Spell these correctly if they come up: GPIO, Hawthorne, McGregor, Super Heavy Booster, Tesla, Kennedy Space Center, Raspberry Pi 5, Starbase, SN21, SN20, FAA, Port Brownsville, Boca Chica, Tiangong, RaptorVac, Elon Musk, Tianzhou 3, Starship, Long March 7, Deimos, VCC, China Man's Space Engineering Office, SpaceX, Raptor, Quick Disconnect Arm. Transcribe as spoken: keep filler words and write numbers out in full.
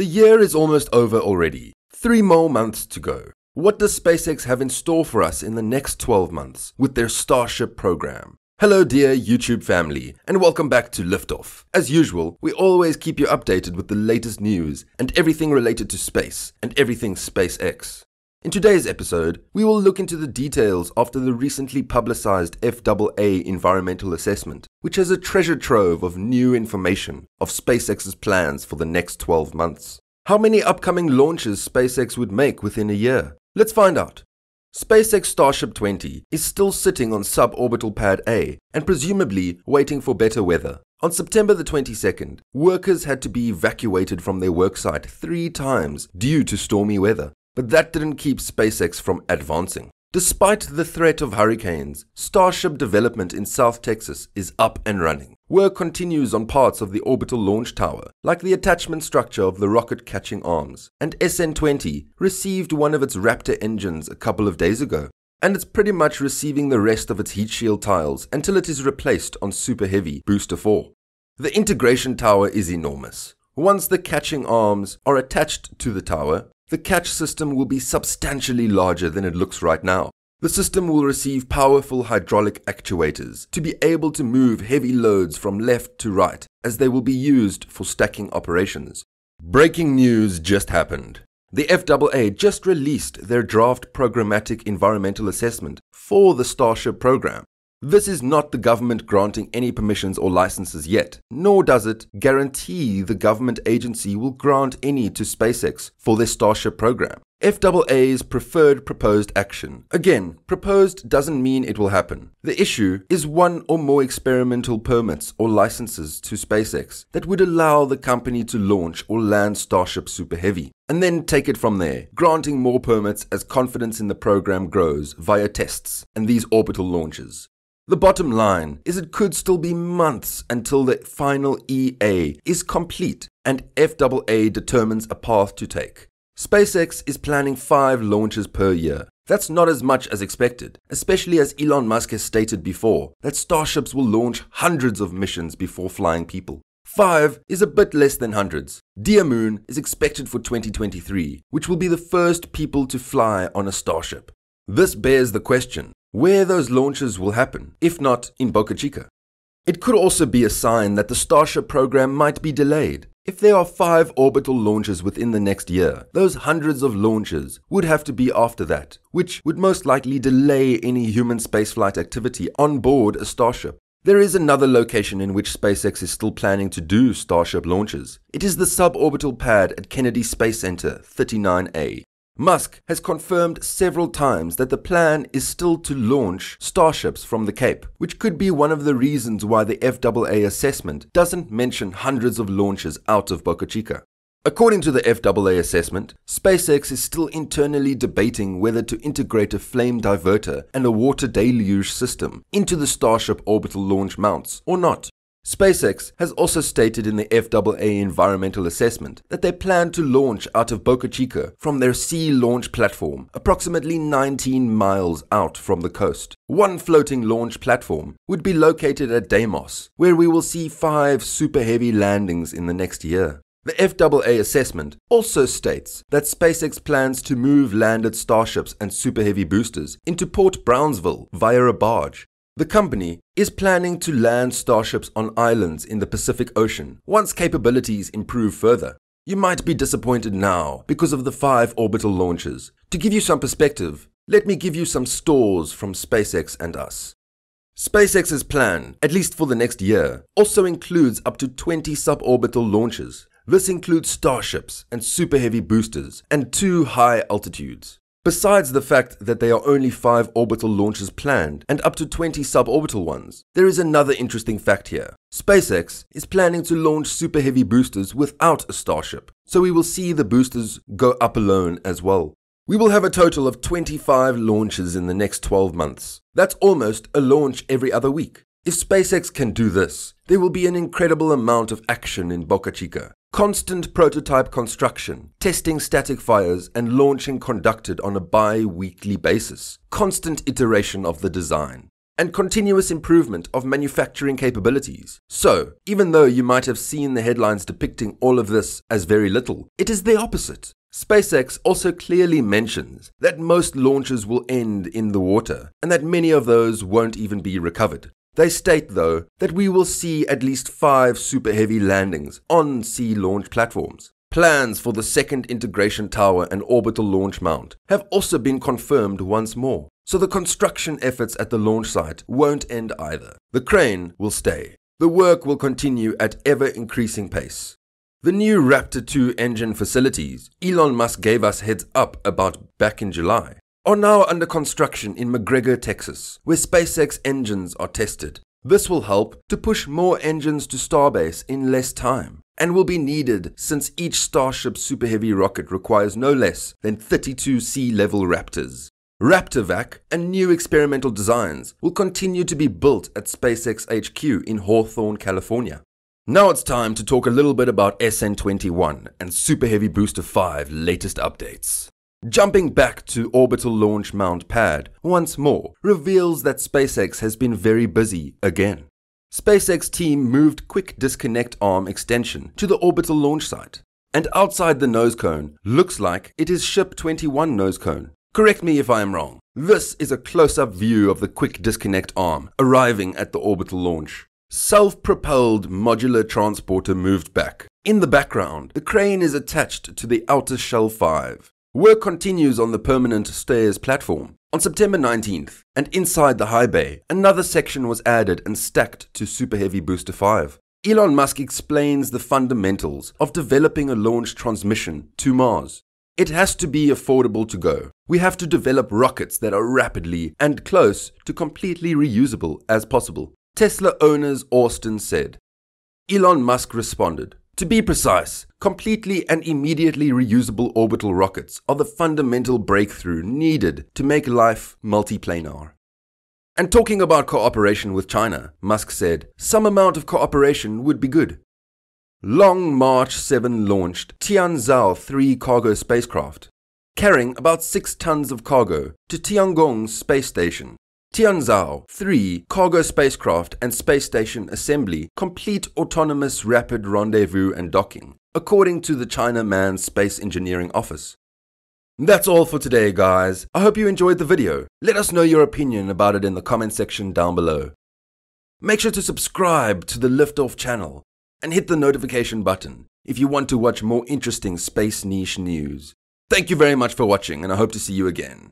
The year is almost over already. Three more months to go. What does SpaceX have in store for us in the next twelve months with their Starship program? Hello dear YouTube family, and welcome back to Liftoff. As usual, we always keep you updated with the latest news and everything related to space and everything SpaceX. In today's episode, we will look into the details after the recently publicized F A A environmental assessment, which has a treasure trove of new information of SpaceX's plans for the next twelve months. How many upcoming launches SpaceX would make within a year? Let's find out. SpaceX Starship twenty is still sitting on suborbital pad A and presumably waiting for better weather. On September the twenty-second, workers had to be evacuated from their worksite three times due to stormy weather, but that didn't keep SpaceX from advancing. Despite the threat of hurricanes, Starship development in South Texas is up and running. Work continues on parts of the orbital launch tower, like the attachment structure of the rocket catching arms, and S N twenty received one of its Raptor engines a couple of days ago, and it's pretty much receiving the rest of its heat shield tiles until it is replaced on Super Heavy Booster four. The integration tower is enormous. Once the catching arms are attached to the tower, the catch system will be substantially larger than it looks right now. The system will receive powerful hydraulic actuators to be able to move heavy loads from left to right, as they will be used for stacking operations. Breaking news just happened. The F A A just released their draft programmatic environmental assessment for the Starship program. This is not the government granting any permissions or licenses yet, nor does it guarantee the government agency will grant any to SpaceX for their Starship program. F A A's preferred proposed action. Again, proposed doesn't mean it will happen. The issue is one or more experimental permits or licenses to SpaceX that would allow the company to launch or land Starship Super Heavy, and then take it from there, granting more permits as confidence in the program grows via tests and these orbital launches. The bottom line is it could still be months until the final E A is complete and F A A determines a path to take. SpaceX is planning five launches per year. That's not as much as expected, especially as Elon Musk has stated before that Starships will launch hundreds of missions before flying people. Five is a bit less than hundreds. Dear Moon is expected for twenty twenty-three, which will be the first people to fly on a Starship. This bears the question where those launches will happen, if not in Boca Chica. It could also be a sign that the Starship program might be delayed. If there are five orbital launches within the next year, those hundreds of launches would have to be after that, which would most likely delay any human spaceflight activity on board a Starship. There is another location in which SpaceX is still planning to do Starship launches. It is the suborbital pad at Kennedy Space Center thirty-nine A. Musk has confirmed several times that the plan is still to launch Starships from the Cape, which could be one of the reasons why the F A A assessment doesn't mention hundreds of launches out of Boca Chica. According to the F A A assessment, SpaceX is still internally debating whether to integrate a flame diverter and a water deluge system into the Starship orbital launch mounts or not. SpaceX has also stated in the F A A environmental assessment that they plan to launch out of Boca Chica from their sea launch platform, approximately nineteen miles out from the coast. One floating launch platform would be located at Deimos, where we will see five Super Heavy landings in the next year. The F A A assessment also states that SpaceX plans to move landed Starships and Super Heavy boosters into Port Brownsville via a barge. The company is planning to land Starships on islands in the Pacific Ocean once capabilities improve further. You might be disappointed now because of the five orbital launches. To give you some perspective, let me give you some stores from SpaceX and us. SpaceX's plan, at least for the next year, also includes up to twenty suborbital launches. This includes Starships and Super Heavy boosters and two high altitudes. Besides the fact that there are only five orbital launches planned and up to twenty suborbital ones, there is another interesting fact here. SpaceX is planning to launch Super Heavy boosters without a Starship, so we will see the boosters go up alone as well. We will have a total of twenty-five launches in the next twelve months. That's almost a launch every other week. If SpaceX can do this, there will be an incredible amount of action in Boca Chica. Constant prototype construction, testing static fires and launching conducted on a bi-weekly basis, constant iteration of the design. and continuous improvement of manufacturing capabilities. So, even though you might have seen the headlines depicting all of this as very little, it is the opposite. SpaceX also clearly mentions that most launches will end in the water, and that many of those won't even be recovered. They state, though, that we will see at least five Super Heavy landings on sea launch platforms. Plans for the second integration tower and orbital launch mount have also been confirmed once more, so the construction efforts at the launch site won't end either. The crane will stay. The work will continue at ever-increasing pace. The new Raptor two engine facilities Elon Musk gave us heads up about back in July are now under construction in McGregor, Texas, where SpaceX engines are tested. This will help to push more engines to Starbase in less time, and will be needed since each Starship Super Heavy rocket requires no less than thirty-two sea-level Raptors. RaptorVac and new experimental designs will continue to be built at SpaceX H Q in Hawthorne, California. Now it's time to talk a little bit about S N twenty-one and Super Heavy Booster five latest updates. Jumping back to orbital launch mount pad once more reveals that SpaceX has been very busy again. SpaceX team moved Quick Disconnect Arm extension to the orbital launch site, and outside the nose cone looks like it is Ship twenty-one nose cone. Correct me if I am wrong. This is a close-up view of the Quick Disconnect Arm arriving at the orbital launch. Self-propelled modular transporter moved back. In the background, the crane is attached to the outer shell five. Work continues on the permanent stairs platform. On September nineteenth, and inside the high bay, another section was added and stacked to Super Heavy Booster five. Elon Musk explains the fundamentals of developing a launch transmission to Mars. It has to be affordable to go. We have to develop rockets that are rapidly and close to completely reusable as possible, Tesla owners Austin said. Elon Musk responded, "To be precise, completely and immediately reusable orbital rockets are the fundamental breakthrough needed to make life multiplanar." And talking about cooperation with China, Musk said, "Some amount of cooperation would be good." Long March seven launched Tianzhou three cargo spacecraft, carrying about six tons of cargo to Tiangong Space Station. Tianzhou three cargo spacecraft and space station assembly complete autonomous rapid rendezvous and docking, according to the China Man's Space Engineering Office. That's all for today, guys. I hope you enjoyed the video. Let us know your opinion about it in the comment section down below. Make sure to subscribe to the Liftoff channel and hit the notification button if you want to watch more interesting space niche news. Thank you very much for watching, and I hope to see you again.